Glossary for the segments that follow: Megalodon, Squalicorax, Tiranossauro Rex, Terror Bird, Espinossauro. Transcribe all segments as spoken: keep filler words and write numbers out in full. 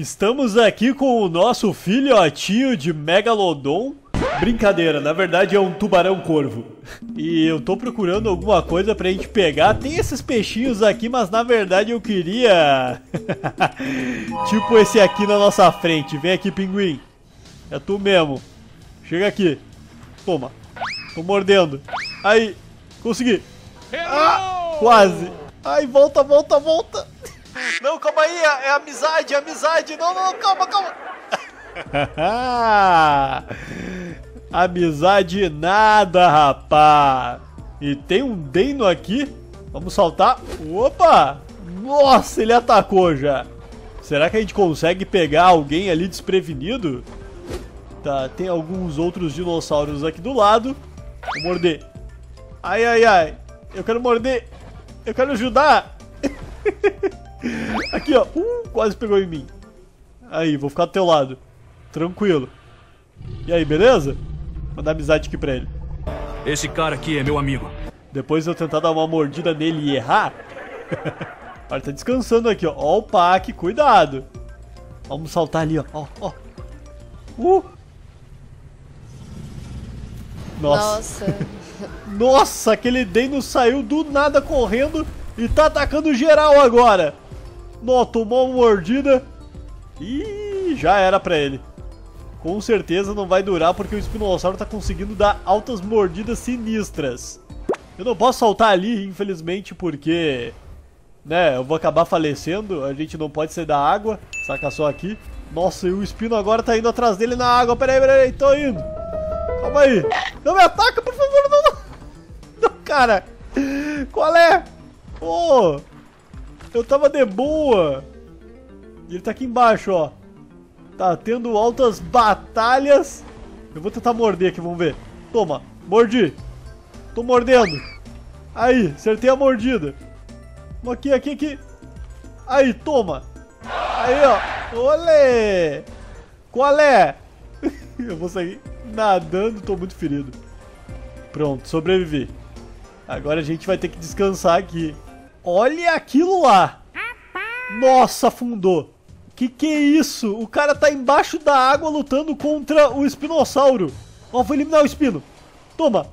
Estamos aqui com o nosso filhotinho de Megalodon. Brincadeira, na verdade é um tubarão-corvo. E eu tô procurando alguma coisa pra gente pegar. Tem esses peixinhos aqui, mas na verdade eu queria... tipo esse aqui na nossa frente. Vem aqui, pinguim. É tu mesmo. Chega aqui. Toma. Tô mordendo. Aí. Consegui. Ah, quase. Ai, volta, volta, volta. Não, calma aí. É amizade, é amizade. Não, não, calma, calma. Amizade nada, rapá. E tem um dino aqui. Vamos saltar. Opa. Nossa, ele atacou já. Será que a gente consegue pegar alguém ali desprevenido? Tá, tem alguns outros dinossauros aqui do lado. Vou morder. Ai, ai, ai. Eu quero morder. Eu quero ajudar. Aqui, ó. Uh, quase pegou em mim. Aí, vou ficar do teu lado. Tranquilo. E aí, beleza? Vou dar amizade aqui pra ele. Esse cara aqui é meu amigo. Depois eu tentar dar uma mordida nele e errar. Olha, tá descansando aqui, ó. Ó o pack, cuidado. Vamos saltar ali, ó. Ó, ó. Uh. Nossa. Nossa. Nossa, aquele dino saiu do nada correndo e tá atacando geral agora. Nó, tomou uma mordida. Ih, já era pra ele. Com certeza não vai durar porque o espinossauro tá conseguindo dar altas mordidas sinistras. Eu não posso saltar ali, infelizmente, porque... né, eu vou acabar falecendo, a gente não pode sair da água. Saca só aqui. Nossa, e o espino agora tá indo atrás dele na água. Peraí, peraí, tô indo. Calma aí. Não me ataca, por favor, não. Não, cara. Qual é? Pô, eu tava de boa. E ele tá aqui embaixo, ó. Tá tendo altas batalhas. Eu vou tentar morder aqui, vamos ver. Toma, mordi. Tô mordendo. Aí, acertei a mordida. Aqui, aqui, aqui. Aí, toma. Aí, ó. Olê. Qual é? Eu vou sair nadando, tô muito ferido. Pronto, sobrevivi. Agora a gente vai ter que descansar aqui. Olha aquilo lá. Nossa, afundou. Que que é isso? O cara tá embaixo da água lutando contra o espinossauro. Ó, vou eliminar o espino. Toma.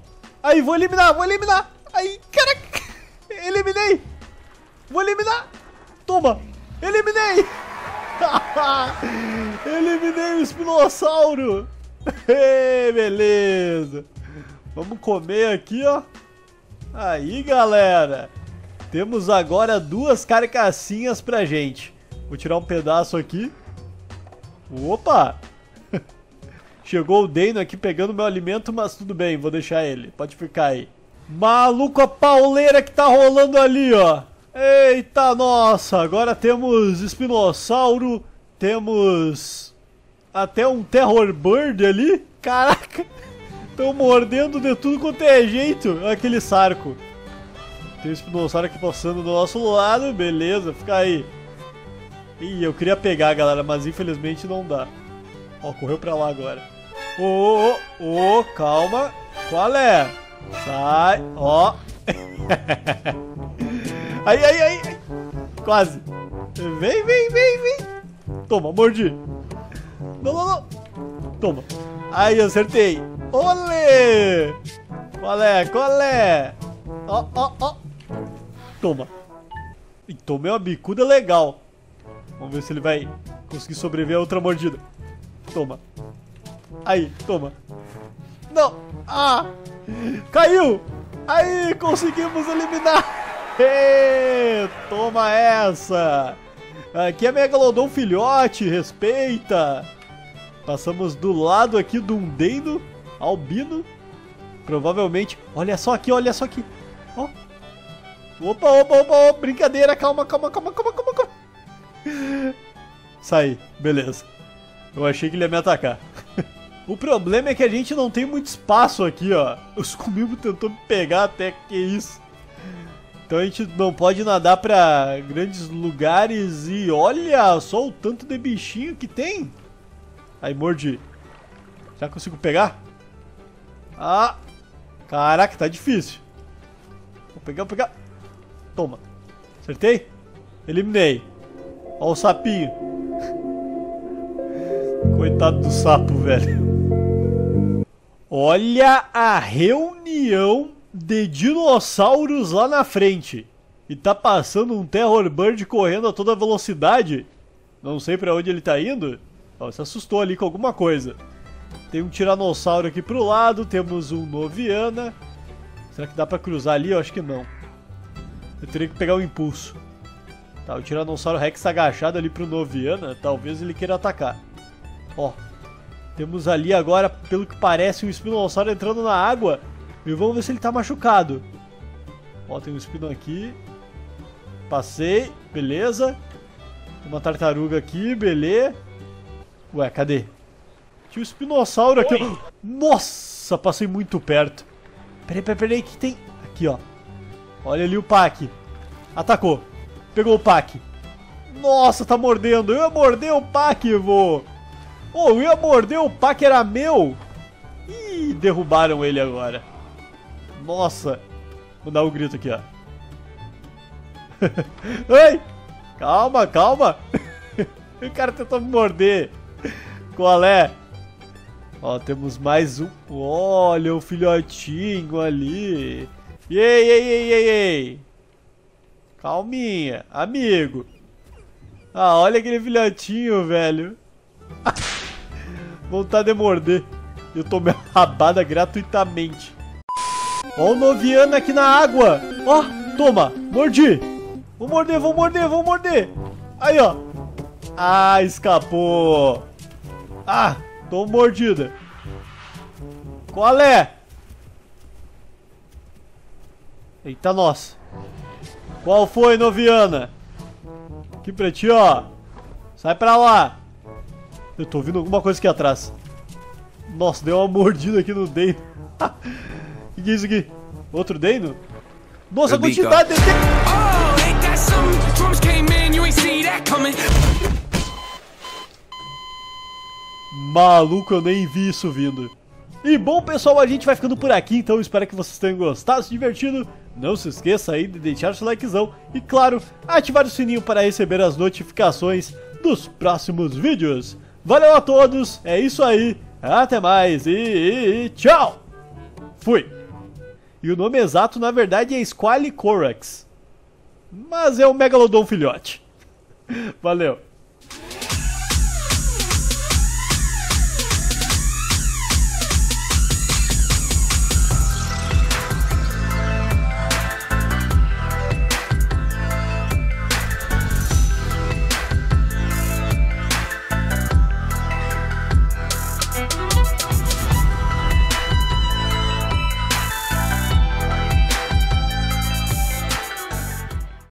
Aí, vou eliminar, vou eliminar. Aí, caraca. Eliminei. Vou eliminar. Toma. Eliminei. Eliminei o espinossauro. Ei, beleza. Vamos comer aqui, ó. Aí, galera. Temos agora duas carcassinhas pra gente. Vou tirar um pedaço aqui. Opa. Chegou o Dino aqui pegando meu alimento, mas tudo bem, vou deixar ele. Pode ficar aí. Maluco, a pauleira que tá rolando ali, ó. Eita, nossa. Agora temos espinossauro. Temos... até um Terror Bird ali. Caraca. Estão mordendo de tudo quanto é jeito. Olha aquele sarco. Tem um espinossauro aqui passando do nosso lado. Beleza, fica aí. Ih, eu queria pegar, galera, mas infelizmente não dá. Ó, correu pra lá agora. Ô, ô, ô, calma. Qual é? Sai, ó. Aí, aí, aí. Quase. Vem, vem, vem, vem. Toma, mordi. Não, não, não. Toma. Aí, acertei. Olê! Qual é? Qual é? Ó, ó, ó. Toma. E tomei uma bicuda legal. Vamos ver se ele vai conseguir sobreviver a outra mordida. Toma. Aí, toma. Não. Ah! Caiu! Aí, conseguimos eliminar. Ei, toma essa. Aqui é Megalodon filhote, respeita. Passamos do lado aqui do um dino albino. Provavelmente... olha só aqui, olha só aqui. Ó. Opa, opa, opa, opa. Brincadeira, calma, calma, calma, calma, calma, calma. Sai, beleza. Eu achei que ele ia me atacar. O problema é que a gente não tem muito espaço aqui, ó. O Squalicorax tentou me pegar até, que isso. Então a gente não pode nadar pra grandes lugares e olha só o tanto de bichinho que tem. Aí, mordi. Já consigo pegar? Ah, caraca, tá difícil. Vou pegar, vou pegar. Toma. Acertei? Eliminei. Ó o sapinho. Coitado do sapo, velho. Olha a reunião de dinossauros lá na frente. E tá passando um Terror Bird correndo a toda velocidade. Não sei pra onde ele tá indo. Ó, se assustou ali com alguma coisa. Tem um tiranossauro aqui pro lado. Temos um Noviana. Será que dá pra cruzar ali? Eu acho que não. Eu teria que pegar o impulso. Tá, o Tiranossauro Rex agachado ali pro Noviana. Talvez ele queira atacar. Ó, temos ali agora, pelo que parece, um espinossauro entrando na água. E vamos ver se ele tá machucado. Ó, tem um espino aqui. Passei, beleza. Tem uma tartaruga aqui, beleza. Ué, cadê? Tinha um espinossauro aqui. Oi. Nossa, passei muito perto. Peraí, peraí, peraí, que tem... Aqui, ó. Olha ali o Pac. Atacou. Pegou o Pac. Nossa, tá mordendo. Eu ia morder o Pac, vô. Oh, eu ia morder o Pac, era meu. Ih, derrubaram ele agora. Nossa. Vou dar um grito aqui, ó. Ai! Calma, calma. O cara tentou me morder. Qual é? Ó, temos mais um. Olha o filhotinho ali. Ei, ei, ei, ei, ei. Calminha, amigo. Ah, olha aquele filhotinho, velho. Vontade de morder. Eu tomei uma rabada gratuitamente. Ó o Noviana aqui na água. Ó, toma, mordi. Vou morder, vou morder, vou morder. Aí, ó. Ah, escapou. Ah, tô mordida. Qual é? Eita, nossa. Qual foi, Noviana? Aqui pra ti, ó. Sai pra lá. Eu tô ouvindo alguma coisa aqui atrás. Nossa, deu uma mordida aqui no dedo. O que, que é isso aqui? Outro dedo? Nossa, a quantidade de dedo. Maluco, eu nem vi isso vindo. E bom, pessoal, a gente vai ficando por aqui. Então espero que vocês tenham gostado, se divertido. Não se esqueça aí de deixar o seu likezão. E claro, ativar o sininho para receber as notificações dos próximos vídeos. Valeu a todos, é isso aí. Até mais e, e, e tchau. Fui. E o nome exato na verdade é Squalicorax, mas é um Megalodon filhote. Valeu.